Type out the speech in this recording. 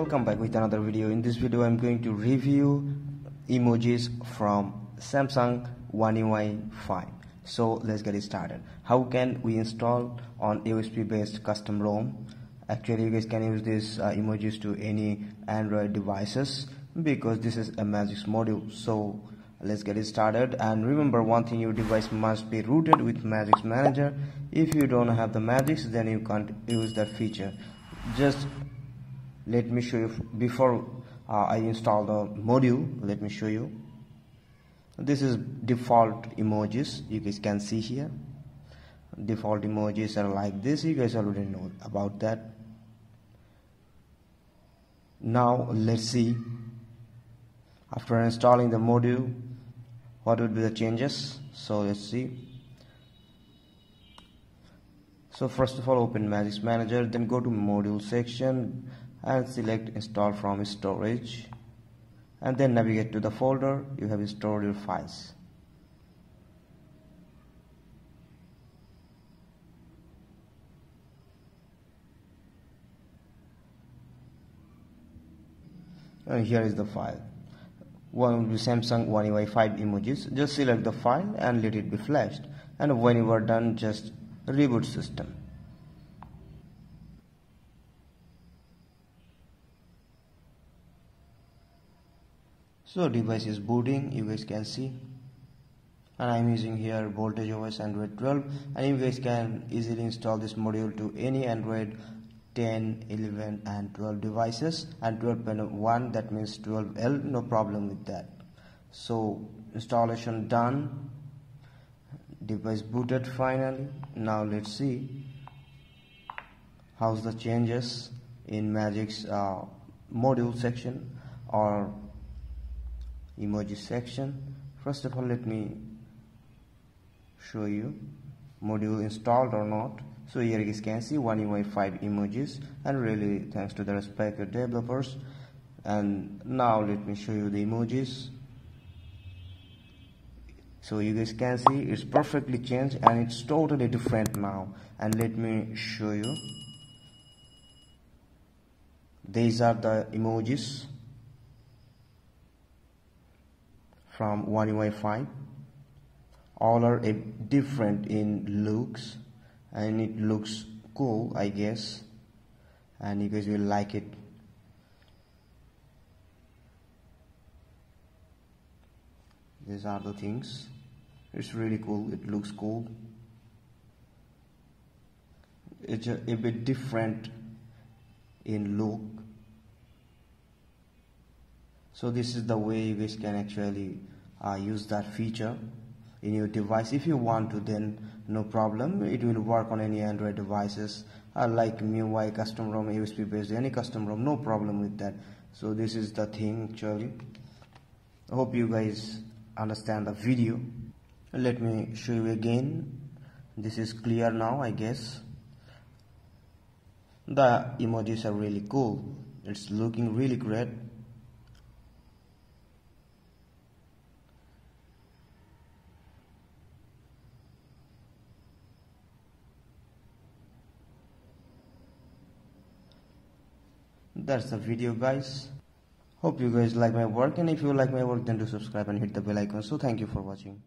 Welcome back with another video. In this video I'm going to review emojis from Samsung One UI 5. So let's get it started. How can we install on AOSP based custom ROM? Actually you guys can use these emojis to any Android devices because this is a Magisk module. So let's get it started, and remember one thing, your device must be rooted with Magisk Manager. If you don't have the Magisk, then you can't use that feature. Just let me show you before I install the module. Let me show you. This is default emojis. You guys can see here default emojis are like this. You guys already know about that. Now let's see after installing the module what would be the changes. So let's see. So first of all, open Magisk Manager, then go to module section and select install from storage, and then navigate to the folder you have stored your files. And here is the file. One will be Samsung One UI 5 emojis. Just select the file and let it be flashed, and when you are done just reboot system. So device is booting, you guys can see, and I am using here Voltage OS Android 12, and you guys can easily install this module to any Android 10, 11 and 12 devices, and 12.1, that means 12L, no problem with that. So installation done, device booted finally. Now let's see how's the changes in Magisk's module section or emoji section. First of all, let me show you module installed or not. So here you guys can see One UI 5 emojis, and really thanks to the respective developers. And now let me show you the emojis. So you guys can see it's perfectly changed and it's totally different now. And let me show you. These are the emojis from One UI 5. All are different in looks, and it looks cool, I guess, and you guys will like it. These are the things. It's really cool. It looks cool. It's a bit different in look. So this is the way you guys can actually use that feature in your device. If you want to, then no problem, it will work on any Android devices like MIUI, custom ROM, AOSP based, any custom ROM, no problem with that. So this is the thing actually. I hope you guys understand the video. Let me show you again. This is clear now, I guess. The emojis are really cool. It's looking really great. That's the video guys. Hope you guys like my work, and if you like my work then do subscribe and hit the bell icon. So thank you for watching.